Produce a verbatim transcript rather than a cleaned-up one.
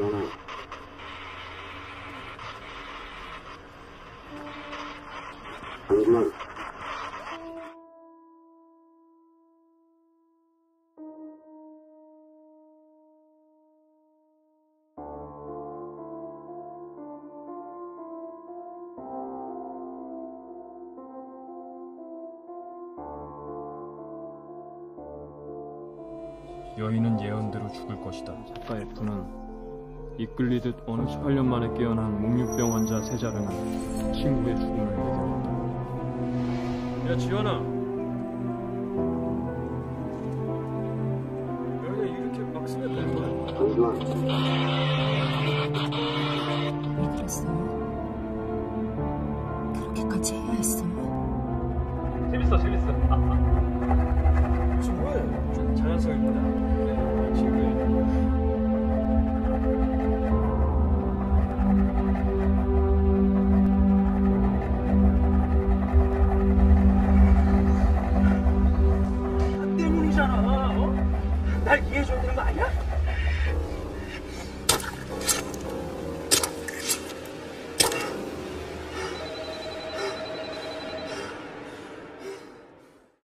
going on? How's life? 여인은 예언대로 죽을 것이다. 작가 F는 이끌리듯 어느 십팔 년 만에 깨어난 목류병 환자 세자랑은 친구의 죽음을 믿었다. 야 지현아, 여기가 이렇게 막 쓰면 되는 거야?